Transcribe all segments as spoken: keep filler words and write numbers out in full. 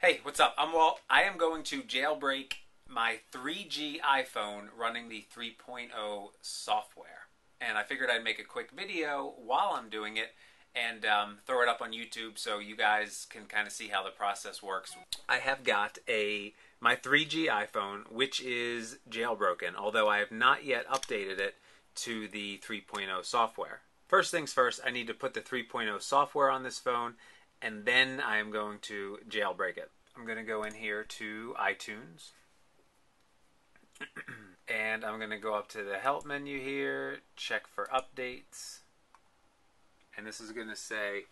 Hey, what's up? I'm Walt. I am going to jailbreak my three G iPhone running the three point oh software. And I figured I'd make a quick video while I'm doing it and um, throw it up on YouTube so you guys can kind of see how the process works. I have got a my three G iPhone, which is jailbroken, although I have not yet updated it to the three point oh software. First things first, I need to put the three point oh software on this phone, and then I am going to jailbreak it. I'm going to go in here to iTunes, and I'm going to go up to the help menu here, check for updates, and this is going to say,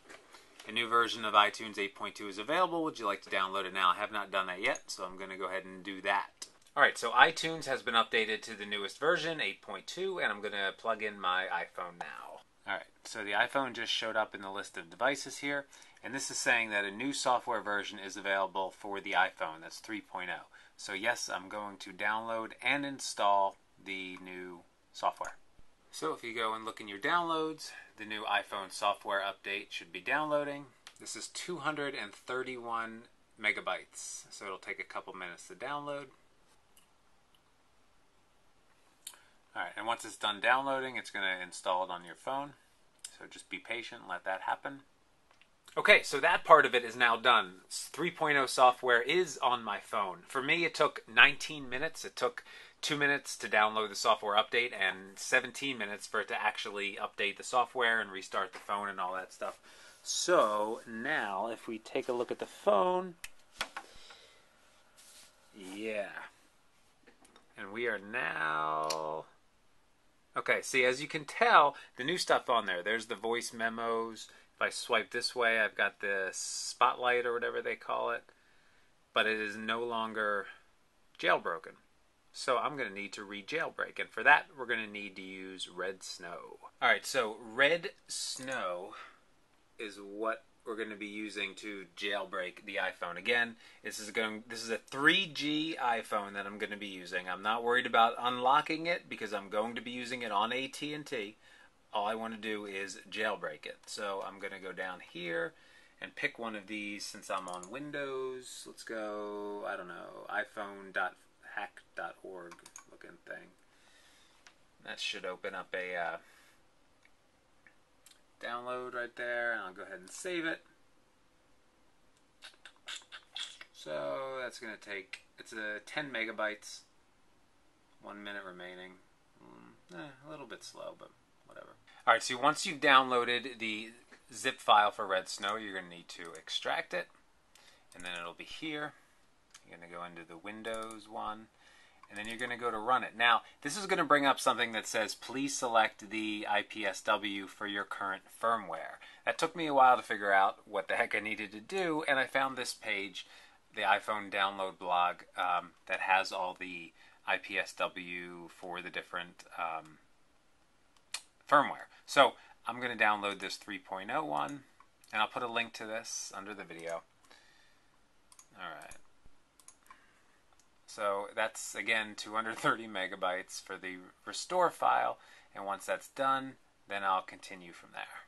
a new version of iTunes eight point two is available. Would you like to download it now? I have not done that yet, so I'm going to go ahead and do that. All right, so iTunes has been updated to the newest version, eight point two, and I'm going to plug in my iPhone now. All right, so the iPhone just showed up in the list of devices here, and this is saying that a new software version is available for the iPhone. That's three point oh. So yes, I'm going to download and install the new software. So if you go and look in your downloads, the new iPhone software update should be downloading. This is two hundred thirty-one megabytes, so it'll take a couple minutes to download. All right, and once it's done downloading, it's going to install it on your phone. So just be patient and let that happen. Okay, so that part of it is now done. three point oh software is on my phone. For me, it took nineteen minutes. It took two minutes to download the software update and seventeen minutes for it to actually update the software and restart the phone and all that stuff. So now, if we take a look at the phone, yeah. And we are now... Okay, see, as you can tell, the new stuff on there. There's the voice memos. If I swipe this way, I've got the spotlight or whatever they call it. But it is no longer jailbroken. So I'm going to need to re-jailbreak. And for that, we're going to need to use Redsn0w. All right, so Redsn0w is what we're going to be using to jailbreak the iPhone. Again, this is going this is a three G iPhone that I'm going to be using. I'm not worried about unlocking it because I'm going to be using it on A T and T. All I want to do is jailbreak it. So I'm going to go down here and pick one of these since I'm on Windows. Let's go, I don't know, iPhone dot hack dot org looking thing. That should open up a uh, download right there, and I'll go ahead and save it. So that's going to take, it's a ten megabytes, one minute remaining. Mm, eh, a little bit slow, but whatever. All right, so once you've downloaded the zip file for Redsn0w, you're going to need to extract it, and then it'll be here. You're going to go into the Windows one, and then you're going to go to run it. Now, this is going to bring up something that says, please select the I P S W for your current firmware. That took me a while to figure out what the heck I needed to do, and I found this page, the iPhone download blog, um, that has all the I P S W for the different um, firmware. So I'm going to download this three point oh one, and I'll put a link to this under the video. All right. So that's, again, two hundred thirty megabytes for the restore file, and once that's done, then I'll continue from there.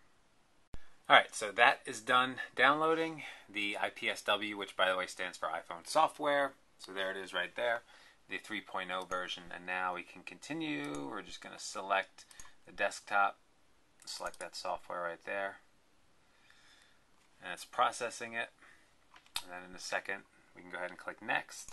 All right, so that is done downloading the I P S W, which, by the way, stands for iPhone software. So there it is right there, the three point oh version, and now we can continue. We're just going to select the desktop, select that software right there, and it's processing it, and then in a second, we can go ahead and click Next.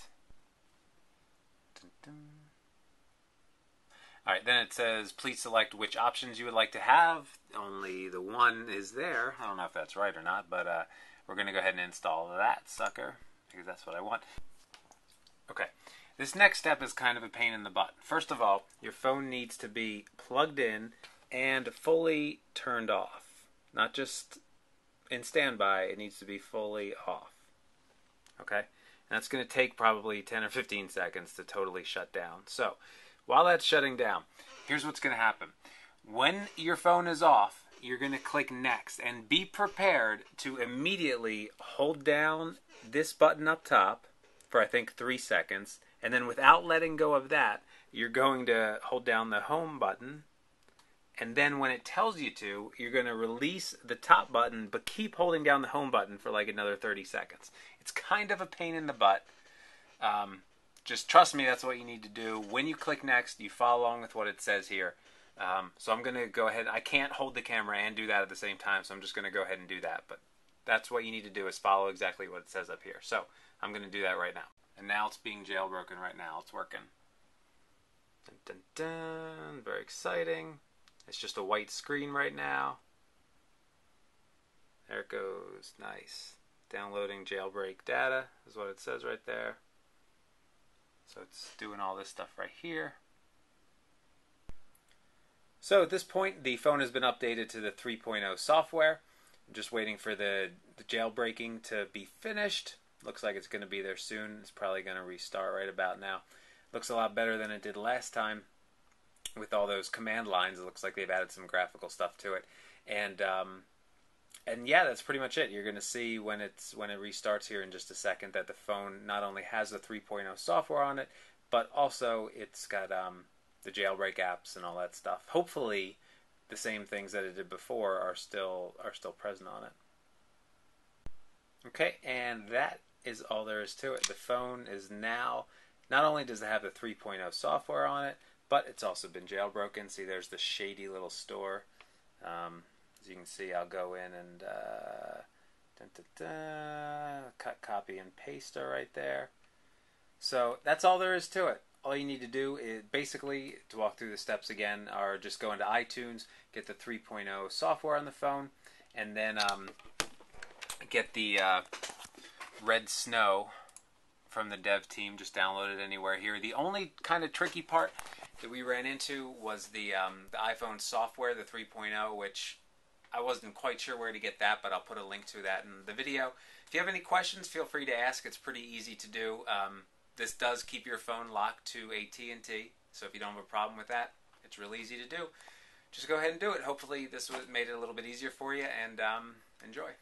All right, then it says, please select which options you would like to have. Only the one is there. I don't know if that's right or not, but uh, we're going to go ahead and install that sucker because that's what I want. Okay, this next step is kind of a pain in the butt. First of all, your phone needs to be plugged in and fully turned off. Not just in standby, it needs to be fully off. Okay? And that's going to take probably ten or fifteen seconds to totally shut down. So while that's shutting down, here's what's going to happen. When your phone is off, you're going to click Next, and be prepared to immediately hold down this button up top for I think three seconds, and then without letting go of that, you're going to hold down the Home button and then when it tells you to, you're going to release the top button, but keep holding down the home button for like another thirty seconds. It's kind of a pain in the butt. Um, just trust me, that's what you need to do. When you click next, you follow along with what it says here. Um, so I'm going to go ahead. I can't hold the camera and do that at the same time, so I'm just going to go ahead and do that. But that's what you need to do, is follow exactly what it says up here. So I'm going to do that right now. And now it's being jailbroken right now. It's working. Dun, dun, dun. Very exciting. It's just a white screen right now. There it goes. Nice. Downloading jailbreak data is what it says right there. So it's doing all this stuff right here. So at this point, the phone has been updated to the three point oh software. I'm just waiting for the, the jailbreaking to be finished. Looks like it's going to be there soon. It's probably going to restart right about now. Looks a lot better than it did last time with all those command lines. It looks like they've added some graphical stuff to it. And um, and yeah, that's pretty much it. You're going to see when it's when it restarts here in just a second that the phone not only has the three point oh software on it, but also it's got um, the jailbreak apps and all that stuff. Hopefully, the same things that it did before are still are still present on it. Okay, and that is all there is to it. The phone is now, not only does it have the three point oh software on it, but it's also been jailbroken. See, there's the shady little store. Um, as you can see, I'll go in and uh, dun, dun, dun, cut, copy, and paste it right there. So that's all there is to it. All you need to do is basically, to walk through the steps again, are just go into iTunes, get the three point oh software on the phone, and then um, get the uh, Redsnow from the dev team. Just download it anywhere here. The only kind of tricky part that we ran into was the, um, the iPhone software, the three point oh, which I wasn't quite sure where to get that, but I'll put a link to that in the video. If you have any questions, feel free to ask. It's pretty easy to do. Um, This does keep your phone locked to A T and T, so if you don't have a problem with that, it's real easy to do. Just go ahead and do it. Hopefully this made it a little bit easier for you, and um, enjoy.